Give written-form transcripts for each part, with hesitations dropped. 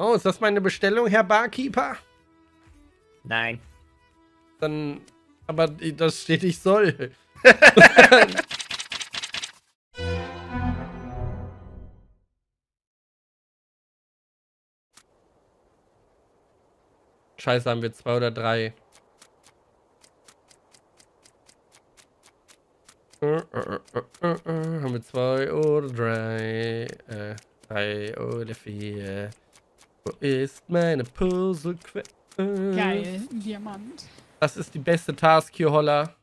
Oh, ist das meine Bestellung, Herr Barkeeper? Nein. Dann, aber das steht, ich soll. Scheiße, haben wir 2 oder 3. Haben wir 2 oder 3? 3 oder 4? Wo ist meine Puzzlequelle? Geil, Diamant. Das ist die beste Task hier, Holla.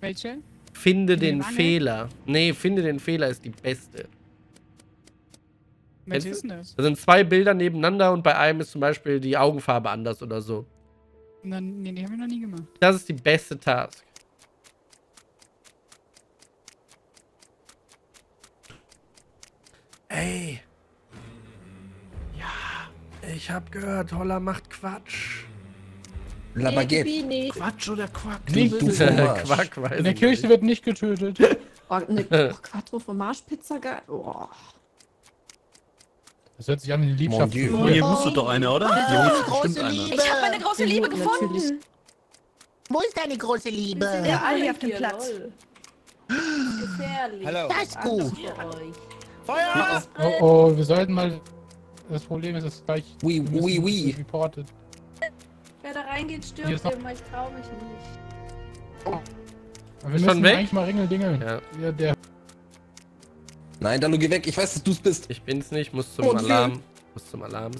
Welche? Finde den Fehler. Nee, finde den Fehler ist die beste. Welche ist denn das? Da sind 2 Bilder nebeneinander und bei einem ist zum Beispiel die Augenfarbe anders oder so. Nee, die haben wir noch nie gemacht. Das ist die beste Task. Ey. Ja, ich hab gehört, Holla macht Quatsch. Labaget. Quatsch oder Quack? Quack, weiß ich. In der Kirche wird nicht getötet. Oh, ne, Quattro Fromage Pizza, geil. Oh. Das hört sich an wie eine Liebschaft. Oh, hier musst du doch eine, oder? Ich hab meine große Liebe gefunden. Natürlich. Wo ist deine große Liebe? Wir sind ja alle auf dem Platz. Gefährlich. Hallo. Das ist gut. Feuer! Oh, oh, wir sollten mal... Das Problem ist, es gleich... reported. Wer da reingeht, stirbt immer. Ich trau mich nicht. Oh. Aber wir müssen eigentlich mal ringeln-dingeln. Ja. Ja, der... Nein, Dalu, geh weg. Ich weiß, dass du's bist. Ich bin's nicht. Muss zum Alarm. Muss zum Alarm.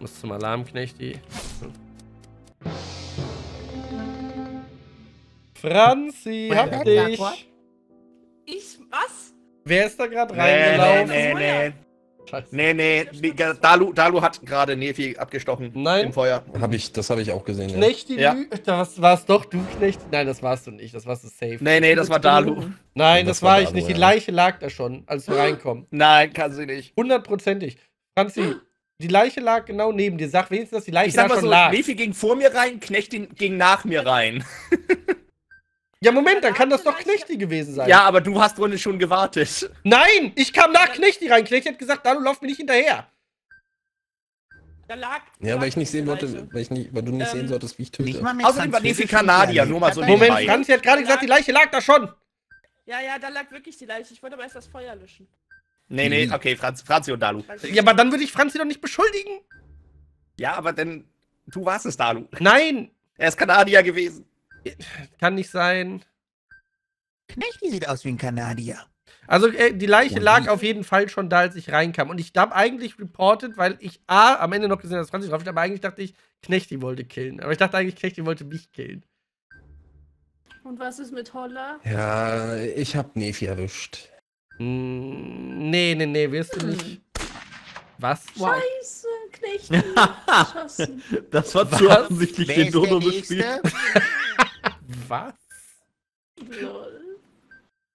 Muss zum Alarm, Knechti. Franzi, hab dich. Ich, was? Wer ist da gerade reingelaufen? Nee. Dalu hat gerade Nefi abgestochen. Nein. Im Feuer. Das habe ich auch gesehen. Knechti, ja. Das war's doch du, Knechti. Nein, das warst du nicht. Das warst du safe. Nee, das war Dalu. Nein, das war ich nicht. Die Leiche lag da schon, als wir reinkommen. Nein, kann sie nicht. 100%ig. Franzi, die Leiche lag genau neben dir. Sag wenigstens, dass die Leiche da schon lag. Nefi ging vor mir rein, Knechti ging nach mir rein. Ja, Moment, dann kann das doch Knechti gewesen sein. Ja, aber du hast wohl schon gewartet. Nein, ich kam nach Knechti rein. Knechti hat gesagt, Dalu, lauf mir nicht hinterher. Da lag... Ja, weil ich nicht sehen wollte, weil du nicht sehen solltest, wie ich töte. Außerdem war Nefi Kanadier, nur mal so nebenbei. Moment, Franzi hat gerade gesagt, die Leiche lag da schon. Ja, da lag wirklich die Leiche. Ich wollte aber erst das Feuer löschen. Nee, okay, Franzi und Dalu. Ja, aber dann würde ich Franzi doch nicht beschuldigen. Ja, aber denn du warst es, Dalu. Nein. Er ist Kanadier gewesen. Kann nicht sein. Knechti sieht aus wie ein Kanadier. Also die Leiche lag auf jeden Fall schon da, als ich reinkam. Und ich habe eigentlich reported, weil ich am Ende noch gesehen habe, dass Franzi drauf ist, aber eigentlich dachte ich, Knechti wollte killen. Aber ich dachte eigentlich, Knechti wollte mich killen. Und was ist mit Holla? Ja, ich hab Nefi erwischt. Nee, wirst du nicht. Was? Scheiße, Knechti. Geschossen. Das war zu offensichtlich den Dono gespielt. Was? Lol.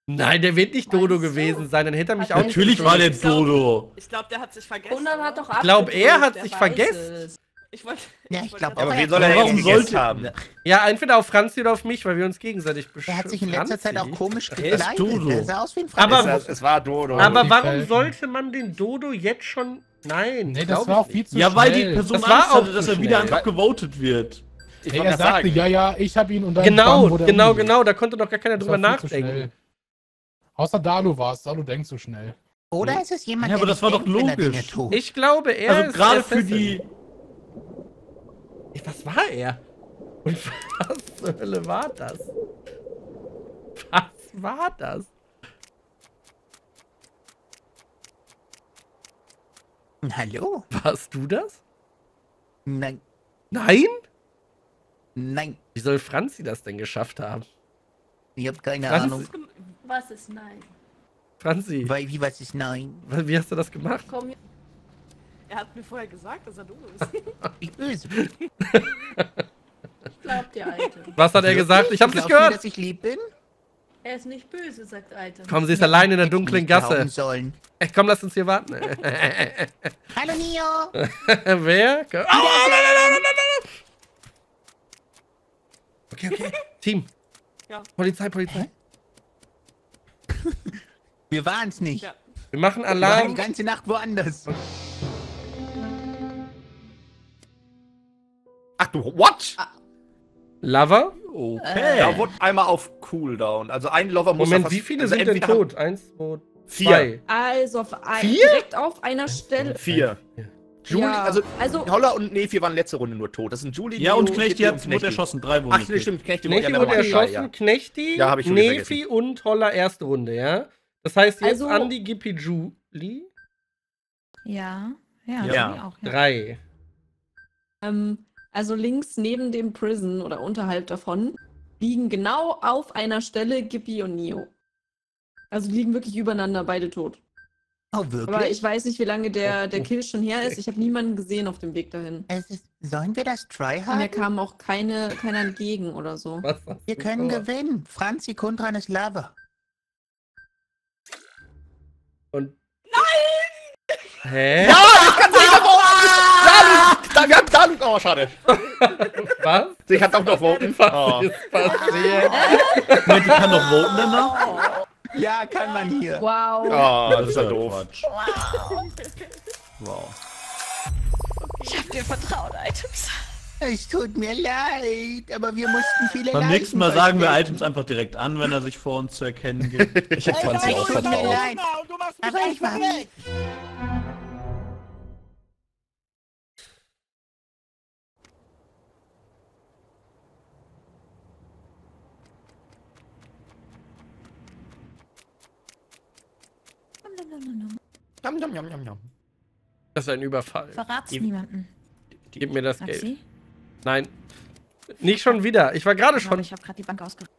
Nein, der wird nicht Dodo gewesen sein, dann hätte er mich auch... Natürlich war der Dodo. Ich glaube, der hat sich vergessen. Und dann hat doch ich glaube, er hat sich vergessen. Ich glaube, aber wen soll er warum sollte haben? Ja, entweder auf Franzi oder auf mich, weil wir uns gegenseitig beschützen. Er hat sich in letzter Zeit auch komisch gekleidet. Er sah aus wie ein Franzi. Aber es war Dodo. Aber warum sollte man den Dodo jetzt schon... Nein, das war auch viel zu schnell. Ja, weil die Person Angst hatte, dass er wieder einfach gewotet wird. Er sagte, ja, ich hab ihn und dann... Genau, da konnte doch gar keiner drüber nachdenken. Außer Dalu war es. Dalu denkt so schnell. Oder ist es jemand, der... Ja, aber das war doch logisch. Ich glaube, er ist... Also gerade für die... Was war er? Und was zur Hölle war das? Was war das? Hallo? Warst du das? Nein. Nein? Nein. Wie soll Franzi das denn geschafft haben? Ich hab keine Ahnung. Was ist nein? Franzi. Wie, was ist nein? Wie hast du das gemacht? Komm, er hat mir vorher gesagt, dass er dumm ist. Ich böse. Ich glaub dir, Alte. Was hat er gesagt? Ich hab's nicht gehört. Mir, dass ich lieb bin? Er ist nicht böse, sagt Alte. Komm, sie ist allein in der dunklen Gasse. Komm, lass uns hier warten. Hallo, Nio. Wer? Oh, nein. Okay. Team. Ja. Polizei. Hä? Wir waren's nicht. Ja. Wir machen Alarm. Wir waren die ganze Nacht woanders. Ach du, what? Ah. Lava? Okay. Da wurde einmal auf Cooldown. Also ein Lava muss... Moment, wie viele sind denn tot? 1, 2, 3. Also auf direkt auf einer Stelle. 4. Julie, ja. also Holler und Nefi waren letzte Runde nur tot. Das sind Julie, ja, und Knechti wurde erschossen. 3 Wunden. Ach, nee, stimmt, Knechti wurde erschossen. Ja. Knechti, ja, Nefi und Holler erste Runde, ja? Das heißt jetzt also, Andi, Gippy, Julie. Ja, ja, ja. Auch, ja. 3. Also links neben dem Prison oder unterhalb davon liegen genau auf einer Stelle Gippy und Neo. Also die liegen wirklich übereinander, beide tot. Oh, wirklich? Aber ich weiß nicht, wie lange der Kill schon her ist. Ich habe niemanden gesehen auf dem Weg dahin. Sollen wir das tryharden? Mir kam auch keiner entgegen oder so. Wir können gewinnen. Franzi, Kundran ist Lava. Und... Nein! Hä? Ja, ich kann nicht voten! Wir haben Daluk! Oh, schade. Was? Ich kann auch noch voten. Oh. Ich kann noch voten danach? Ja, kann man hier. Wow. Oh, das ist ja doof. Wow. Wow. Ich hab dir vertraut, Items. Es tut mir leid, aber wir mussten viele... Beim nächsten Mal sagen wir Items einfach direkt an, wenn er sich vor uns zu erkennen gibt. Ich hätte 20 auch vertraut. Aber ich war weg. Das ist ein Überfall. Verrat's niemanden. Gib mir das Geld. Sie? Nein. Nicht schon wieder. Ich war gerade schon. Ich habe gerade die Bank ausgerissen.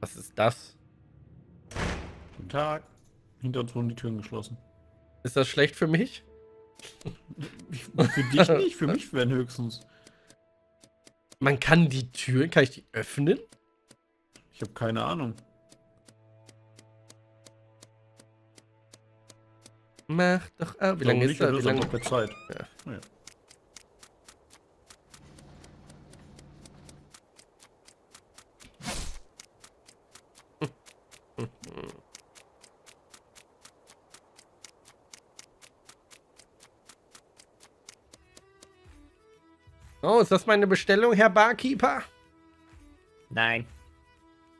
Was ist das? Guten Tag. Hinter uns wurden die Türen geschlossen. Ist das schlecht für mich? Für dich nicht, für mich wären höchstens. Man kann die Türen, kann ich die öffnen? Ich habe keine Ahnung. Mach doch ab. Wie lange ist das? Wie lange ist das? Zeit. Ja. Ja. Oh, ist das meine Bestellung, Herr Barkeeper? Nein.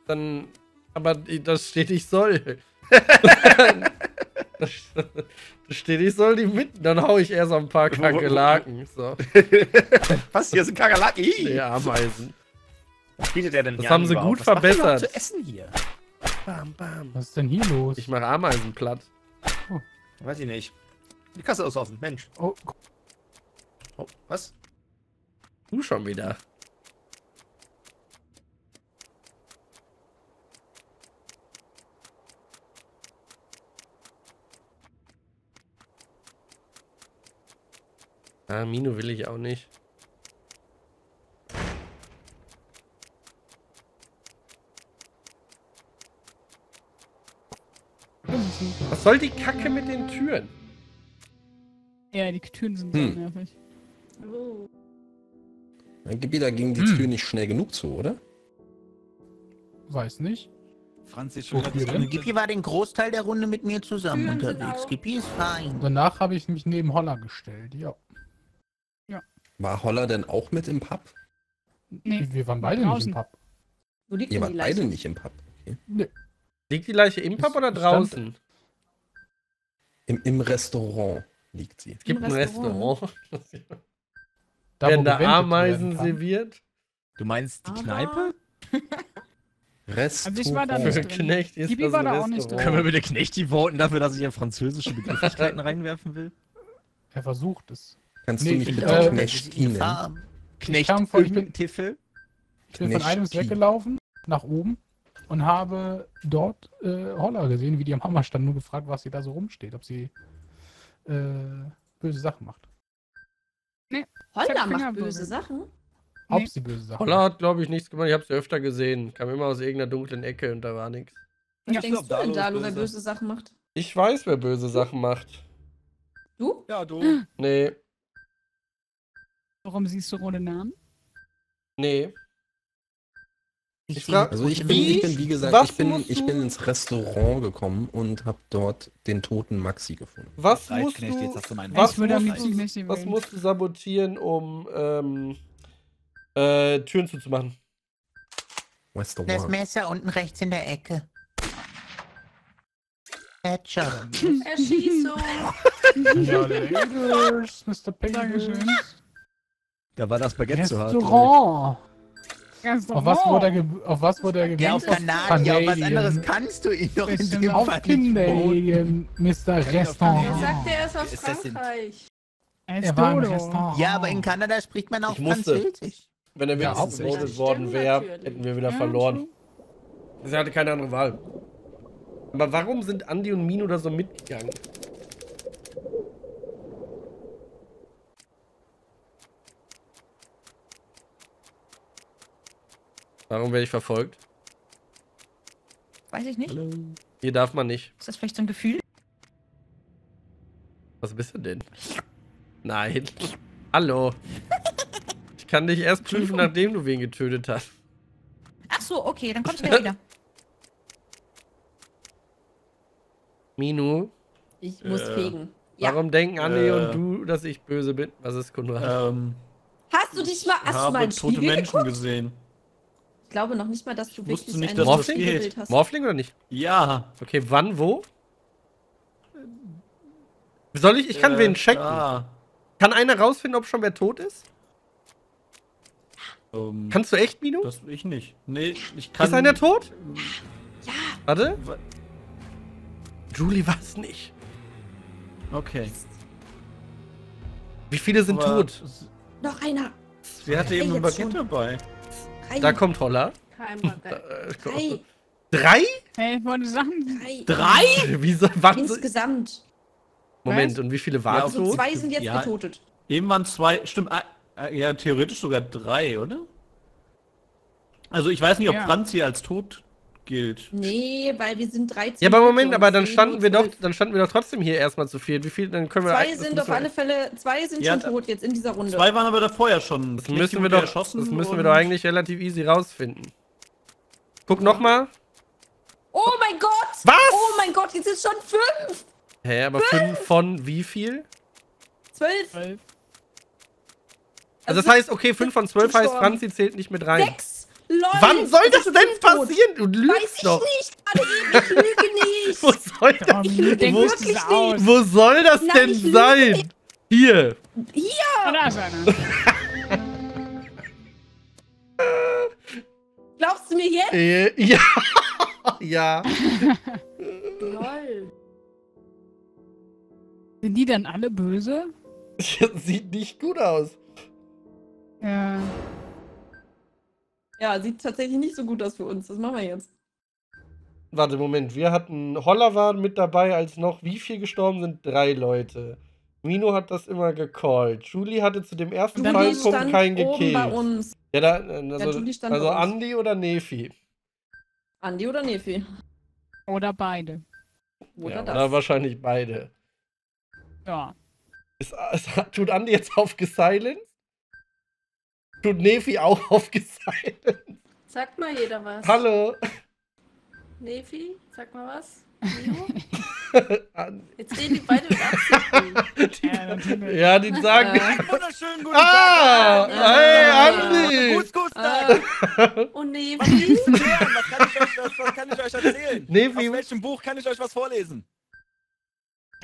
Dann, aber das steht, ich soll. Das steht, ich soll die mitten. Dann hau ich erst ein paar Kakerlaken. So. Was, hier sind Kakerlaken? Ja, Ameisen. Was bietet er denn? Das haben sie gut verbessert. Was zu essen hier? Bam, bam. Was ist denn hier los? Ich mache Ameisen platt. Oh. Weiß ich nicht. Die Kasse ist offen, Mensch. Oh, oh, was? Du schon wieder. Ah, Mino will ich auch nicht. Was soll die Kacke mit den Türen? Ja, die Türen sind so nervig. Oh. Dann gib da gegen die Tür nicht schnell genug zu, oder? Weiß nicht. Franz ist schon wieder. Gippy war den Großteil der Runde mit mir zusammen unterwegs. Gippy ist fein. Danach habe ich mich neben Holler gestellt, ja. Ja. War Holler denn auch mit im Pub? Nee. Wir waren beide draußen. Nicht im Pub. Wo liegt die Leiche? Wir waren beide nicht im Pub. Okay. Nee. Liegt die Leiche im Pub oder draußen? Im Restaurant liegt sie. Es gibt ein Restaurant. Werden da Ameisen serviert? Du meinst die Kneipe? Restaurant. Also ich war da nicht drin. Gibi war da auch nicht drin. Können wir bitte Knechti voten dafür, dass ich ja französische Begrifflichkeiten reinwerfen will? Er versucht es. Kannst du nicht bitte auch Knechti nennen? Ich bin von einem weggelaufen, nach oben, und habe dort Holler gesehen, wie die am Hammer stand, nur gefragt, was sie da so rumsteht, ob sie böse Sachen macht. Nee, Holler macht böse Sachen? ob sie böse Sachen. Holla hat, glaube ich, nichts gemacht. Ich habe sie öfter gesehen. Kam immer aus irgendeiner dunklen Ecke und da war nichts. Was denkst du denn, Dalo, wer böse Sachen macht? Ich weiß, wer böse Sachen macht. Du? Ja, du. Nee. Warum siehst du rote Namen? Nee. Ich bin ins Restaurant gekommen und habe dort den toten Maxi gefunden. Was musst du sabotieren, um Türen zuzumachen? Das Messer unten rechts in der Ecke. Erschießung. Mr. Dankeschön. Da war das Baguette zu hart. Restaurant. Auf was wurde er gewählt? Auf Kanadier, auf was anderes kannst du ihn doch in dem Fall nicht. Mr. Restaurant. Er sagte, er ist aus Frankreich. Er war im Restaurant. Ja, aber in Kanada spricht man auch Französisch. Wenn er wieder ausgebildet worden wäre, hätten wir wieder verloren. Sie hatte keine andere Wahl. Aber warum sind Andi und Mino da so mitgegangen? Warum werde ich verfolgt? Weiß ich nicht. Hallo. Hier darf man nicht. Ist das vielleicht so ein Gefühl? Was bist du denn? Nein. Hallo. Ich kann dich erst prüfen, nachdem du wen getötet hast. Ach so, okay, dann kommst du ja wieder. Minu? Ich muss fegen. Warum denken Anne und du, dass ich böse bin? Was ist Konrad? Hast du mal einen tote Spiegel Menschen geguckt? Gesehen. Ich glaube noch nicht mal, dass du wirklich ein Morphling hast. Morphling oder nicht? Ja. Okay, wann, wo? Soll ich? Ich kann wen checken. Ja. Kann einer rausfinden, ob schon wer tot ist? Kannst du echt, Minu? Das ich nicht. Nee, ich kann. Ist einer tot? Ja. Warte. Julie war es nicht. Okay. Wie viele sind tot? Noch einer. Sie hatte eben ein Baguette dabei. Da kommt Holla. Drei? Hey, meine Sachen. Drei? Wieso? Insgesamt. Moment, und wie viele waren es? Also zwei sind jetzt getotet. Eben waren zwei, stimmt. Ja, theoretisch sogar drei, oder? Also ich weiß nicht, ob Franzi als tot gilt. Nee, weil wir sind 13. Ja, aber Moment, aber dann standen wir doch trotzdem hier erstmal zu viel. Wie viel? Dann können wir zwei sind schon tot jetzt in dieser Runde. Zwei waren aber da vorher schon. Das müssen wir doch eigentlich relativ easy rausfinden. Guck nochmal. Oh mein Gott! Was? Oh mein Gott, jetzt ist schon 5! Hä, aber 5 von wie viel? 12. 12. Also das heißt, okay, 5 von 12 heißt, Franzi zählt nicht mit rein. 6! Leute, wann soll das denn passieren? Du lügst doch. Weiß ich nicht, gerade eben. Ich lüge nicht. Wo soll das denn sein? Hier. Hier. Da ist einer. Glaubst du mir jetzt? Ja. Ja. Lol. Sind die dann alle böse? Sieht nicht gut aus. Ja. Ja, sieht tatsächlich nicht so gut aus für uns. Das machen wir jetzt. Warte, Moment. Wir hatten Holla mit dabei, als noch wie viel gestorben sind? 3 Leute. Mino hat das immer gecallt. Julie hatte zu dem ersten Zeitpunkt keinen gekillt. Ja, also Andi oder Nefi? Andi oder Nefi. Oder beide. Oder, ja, das. Oder wahrscheinlich beide. Ja. Tut Andi jetzt auf gesilenced? Tut Nefi auch aufgezeichnet. Sagt mal jeder was. Hallo. Nefi, sag mal was. Mio? Jetzt reden die beide mit Absicht. Ja, die sagen... Wunderschönen guten Tag. Hey, Andi. Gut, Tag. Und Nefi? Was kann ich euch erzählen? Nefi. Aus welchem Buch kann ich euch was vorlesen?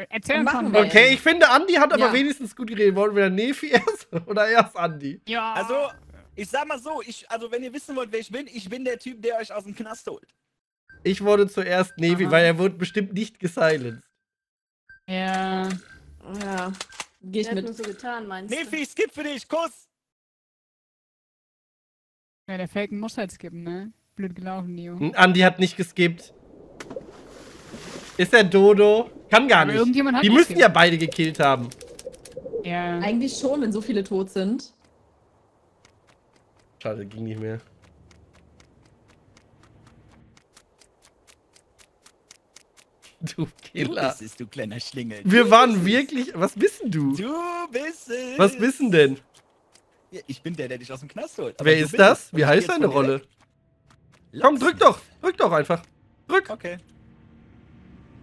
Erzähl von mir. Okay, ich finde, Andi hat aber wenigstens gut geredet. Wollen wir Nefi erst oder erst Andi? Ja. Also, ich sag mal so, also wenn ihr wissen wollt, wer ich bin der Typ, der euch aus dem Knast holt. Ich wurde zuerst Nefi, weil er wurde bestimmt nicht gesilenced. Ja. Ja. Geh ich mit. Nur so getan, meinst du? Nefi, ich skipp für dich, Kuss! Ja, der Falken muss halt skippen, ne? Blöd gelaufen, Neo. Andi hat nicht geskippt. Ist der Dodo? Kann gar nicht. Die müssen ja beide gekillt haben. Ja. Eigentlich schon, wenn so viele tot sind. Schade, ging nicht mehr. Du Killer. Du bist es, du kleiner Schlingel. Wir waren wirklich... Was bist denn du? Du bist es. Was bist denn denn? Ja, ich bin der, der dich aus dem Knast holt. Aber wer ist das? Wie heißt deine Rolle? Komm, drück doch. Drück doch einfach. Drück. Okay.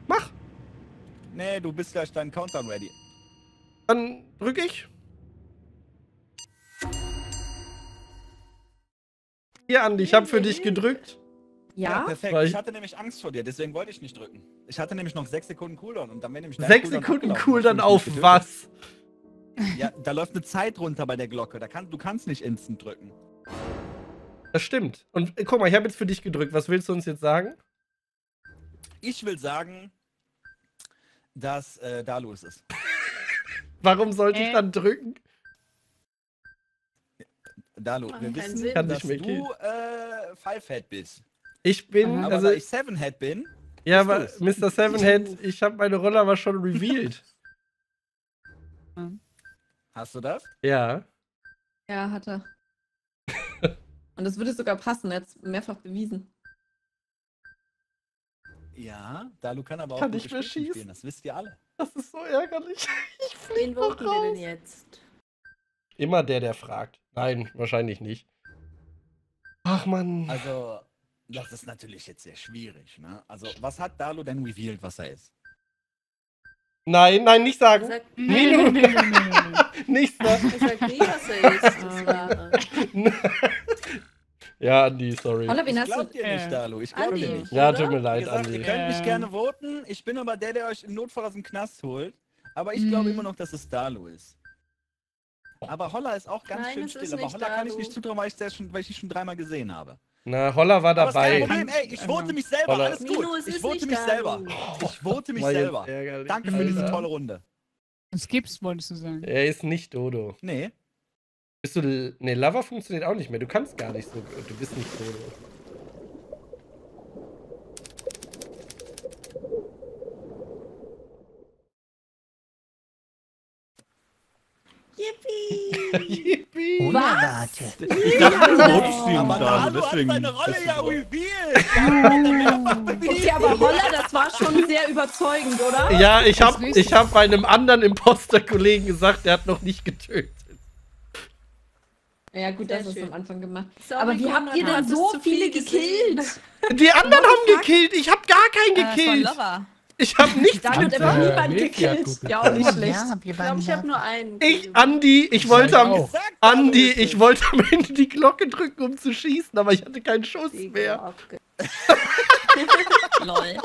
Mach. Nee, du bist gleich deinen Countdown ready. Dann drück ich. Hier, Andi, ich habe für dich gedrückt. Ja, perfekt. Ich hatte nämlich Angst vor dir, deswegen wollte ich nicht drücken. Ich hatte nämlich noch 6 Sekunden Cooldown und dann wäre nämlich 6 Sekunden Cooldown auf was? Ja, da läuft eine Zeit runter bei der Glocke. Du kannst nicht instant drücken. Das stimmt. Und guck mal, ich habe jetzt für dich gedrückt. Was willst du uns jetzt sagen? Ich will sagen, dass Dalu es ist. Warum sollte ich dann drücken? Dalu, wir wissen, dass du Fivehead bist. Ich bin, aber also da ich Sevenhead bin. Ja, aber Mr. Sevenhead, ich habe meine Rolle aber schon revealed. Hast du das? Ja. Ja, hatte. Und das würde sogar passen, jetzt mehrfach bewiesen. Ja, Dalu kann aber auch kann nicht mehr schießen. Das wisst ihr alle. Das ist so ärgerlich. Ich fliege raus. Wen wollten wir denn jetzt? Immer der, der fragt. Nein, wahrscheinlich nicht. Ach Mann. Also, das ist natürlich jetzt sehr schwierig, ne? Also, was hat Dalu denn revealed, was er ist? Nein, nein, nicht sagen. Er sagt, nichts sagen. Ich sag nie, was er ist. Ja, Andi, sorry. Holla, ich glaub dir nicht, Dalu. Ich glaub dir nicht. Ja, tut mir leid, gesagt, Andi. Ihr könnt mich gerne voten. Ich bin aber der, der euch im Notfall aus dem Knast holt. Aber ich glaube immer noch, dass es Dalu ist. Aber Holla ist auch ganz schön still. Aber Holla kann ich nicht zutrauen, weil ich sie schon dreimal gesehen habe. Na, Holla war dabei. Ey, ich vote mich selber, Holla. Alles gut. Ich vote mich selber. Ich vote mich selber. Danke für diese tolle Runde. Das gibt's, wolltest du sagen. Er ist nicht Dodo. Nee. Bist du... Ne, Lava funktioniert auch nicht mehr. Du kannst gar nicht so... Du bist nicht Dodo. Yippie! Yippie! Unerwartet! Ich dachte, du wolltest ihn da, deswegen... Aber Dalu hat seine Rolle ja revealed! Okay, aber Holla, das war schon sehr überzeugend, oder? Ja, ich hab einem anderen Imposter-Kollegen gesagt, der hat noch nicht getötet. Ja gut, das ist am Anfang gemacht. Aber wie habt ihr denn so viele gekillt? Die anderen haben gekillt, ich hab gar keinen gekillt! Ich hab nichts gekillt. Ich hab niemanden gekillt. Ja, auch nicht schlecht. Ja, ich glaube, ich hab nur einen. Ich wollte am Ende die Glocke drücken, um zu schießen, aber ich hatte keinen Schuss mehr. Lol.